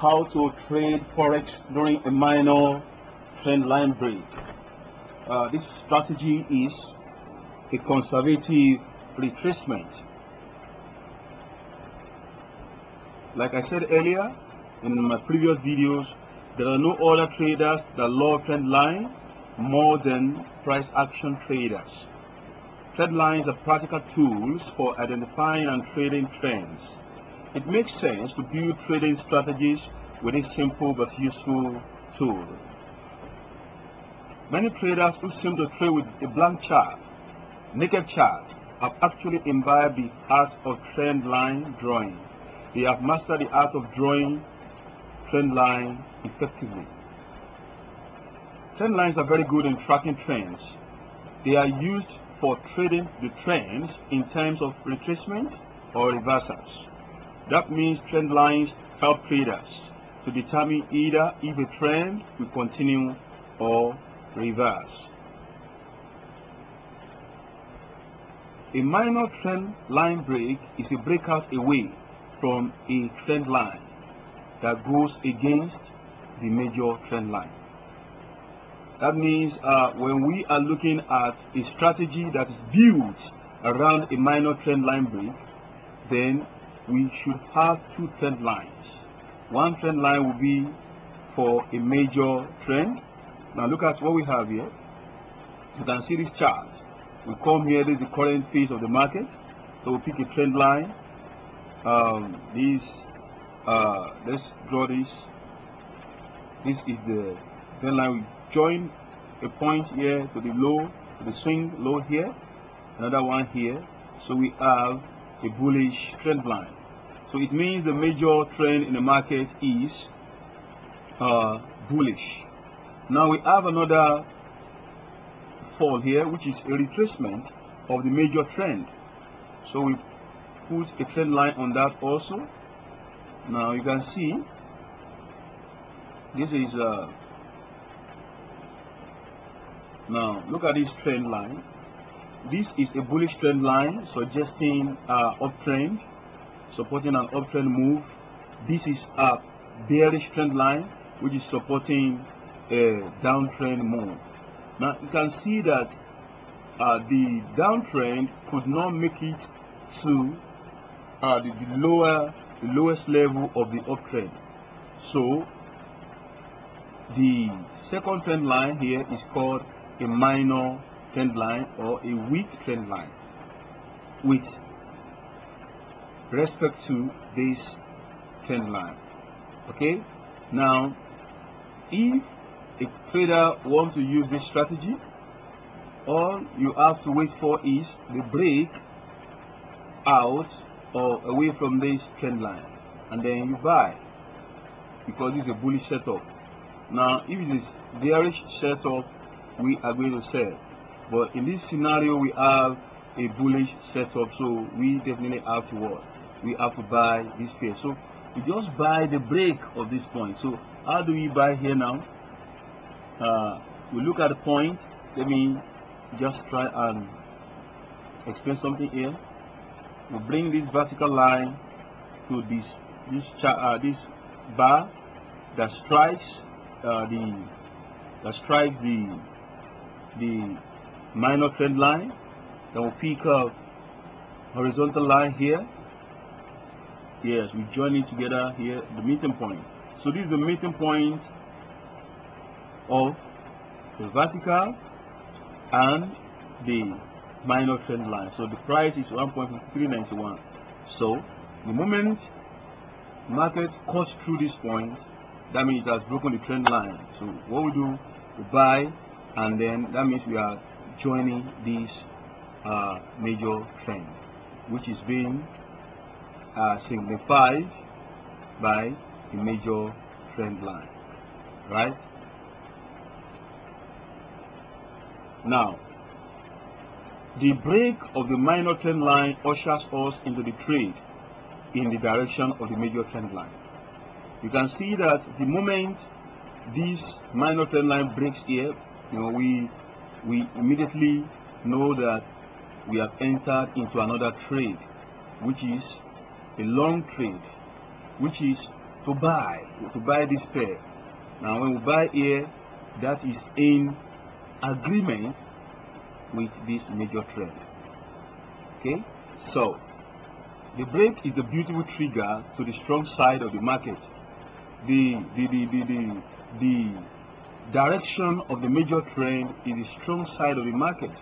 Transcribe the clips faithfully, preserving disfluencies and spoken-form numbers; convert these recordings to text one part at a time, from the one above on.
how to trade Forex during a minor trend line break. Uh, this strategy is a conservative retracement. Like I said earlier in my previous videos, there are no other traders that love trend line more than price action traders. Trend lines are practical tools for identifying and trading trends. It makes sense to build trading strategies with a simple but useful tool. Many traders who seem to trade with a blank chart, naked chart, have actually imbibed the art of trend line drawing. They have mastered the art of drawing trend line effectively. Trend lines are very good in tracking trends. They are used for trading the trends in terms of retracements or reversals. That means trend lines help traders to determine either if a trend will continue or reverse. A minor trend line break is a breakout away from a trend line that goes against the major trend line. That means uh, when we are looking at a strategy that is built around a minor trend line break, then we should have two trend lines. One trend line will be for a major trend. Now look at what we have here. You can see this chart. We come here, this is the current phase of the market. So we pick a trend line. Um, these, uh, let's draw this. This is the trend line. We join a point here to the low, to the swing low here. Another one here. So we have a bullish trend line. So it means the major trend in the market is uh, bullish. Now we have another fall here, which is a retracement of the major trend. So we put a trend line on that also. Now you can see this is uh, now look at this trend line. This is a bullish trend line suggesting uh, uptrend, supporting an uptrend move. This is a bearish trend line which is supporting a downtrend move. Now you can see that uh, the downtrend could not make it to uh, the, the lower, the lowest level of the uptrend. So the second trend line here is called a minor trend line or a weak trend line with respect to this trend line. Okay, now if a trader wants to use this strategy, all you have to wait for is the break out or away from this trend line, and then you buy, because it's a bullish setup. Now if it is bearish setup, we are going to sell. But in this scenario, we have a bullish setup, so we definitely have to what? We have to buy this pair. So we just buy the break of this point. So how do we buy here now? Uh, we look at the point. Let me just try and explain something here. We bring this vertical line to this this uh, this bar that strikes uh, the that strikes the the minor trend line. Then we pick up horizontal line here. Yes, we join it together here, the meeting point. So this is the meeting point of the vertical and the minor trend line. So the price is one point five three nine one. So the moment market cuts through this point, that means it has broken the trend line. So what we do, we buy, and then that means we are joining this uh, major trend, which is being uh, signified by the major trend line, right? Now, the break of the minor trend line ushers us into the trade in the direction of the major trend line. You can see that the moment this minor trend line breaks here, you know, we we immediately know that we have entered into another trade, which is a long trade, which is to buy, to buy this pair. Now when we buy here, that is in agreement with this major trend. Okay, so the break is the beautiful trigger to the strong side of the market. The the the the, the, the direction of the major trend is the strong side of the market,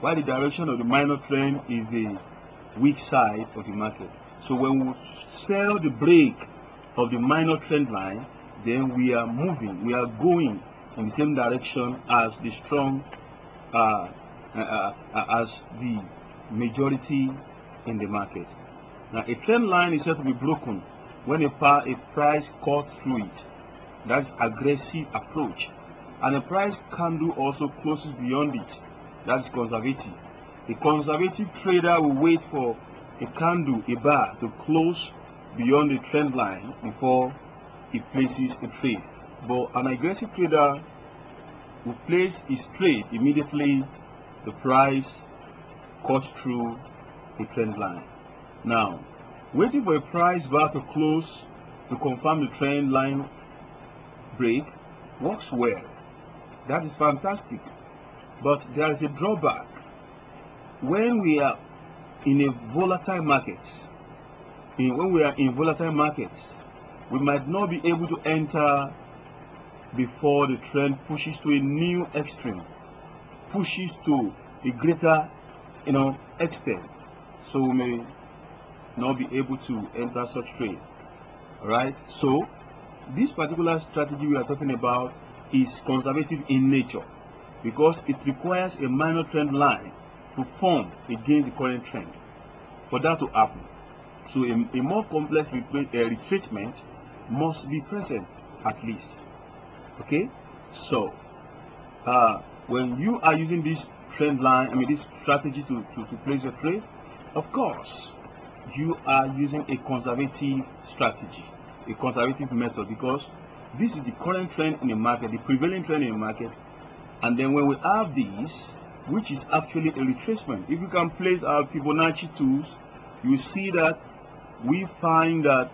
while the direction of the minor trend is the weak side of the market. So when we sell the break of the minor trend line, then we are moving, we are going in the same direction as the strong, uh, uh, uh, uh, as the majority in the market. Now a trend line is said to be broken when a, par a price cuts through it. That's aggressive approach. And a price candle also closes beyond it. That's conservative. A conservative trader will wait for a candle, a bar, to close beyond the trend line before he places a trade. But an aggressive trader will place his trade immediately the price cuts through the trend line. Now, waiting for a price bar to close to confirm the trend line break works well. That is fantastic. But there is a drawback. When we are in a volatile market, in, when we are in volatile markets, we might not be able to enter before the trend pushes to a new extreme, pushes to a greater, you know, extent. So we may not be able to enter such trade. All right. So this particular strategy we are talking about is conservative in nature, because it requires a minor trend line to form against the current trend for that to happen. So a, a more complex retracement must be present at least. Okay, so uh, when you are using this trend line, I mean this strategy to, to, to place your trade, of course you are using a conservative strategy, a conservative method, because this is the current trend in the market, the prevailing trend in the market. And then when we have this, which is actually a retracement, if you can place our Fibonacci tools, you see that we find that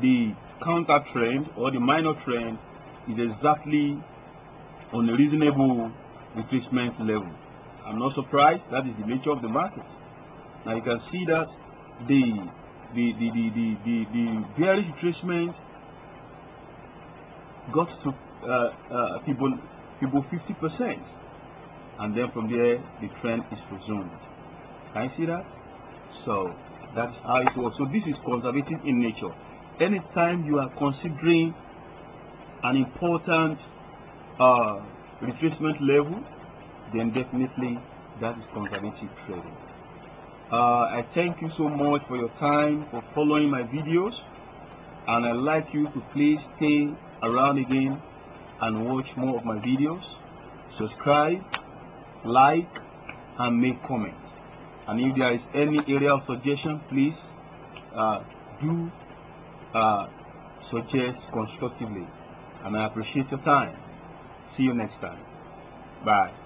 the counter trend or the minor trend is exactly on a reasonable retracement level. I'm not surprised, that is the nature of the market. Now you can see that the the the the the, the, the bearish retracement got to uh, uh, Fibonacci fifty percent, and then from there the trend is resumed. Can you see that? So that's how it was. So this is conservative in nature. Anytime you are considering an important uh, retracement level, then definitely that is conservative trading. Uh, I thank you so much for your time, for following my videos, and I'd like you to please stay around again and watch more of my videos. Subscribe, like, and make comments. And if there is any area of suggestion, please uh, do uh, suggest constructively. And I appreciate your time. See you next time. Bye.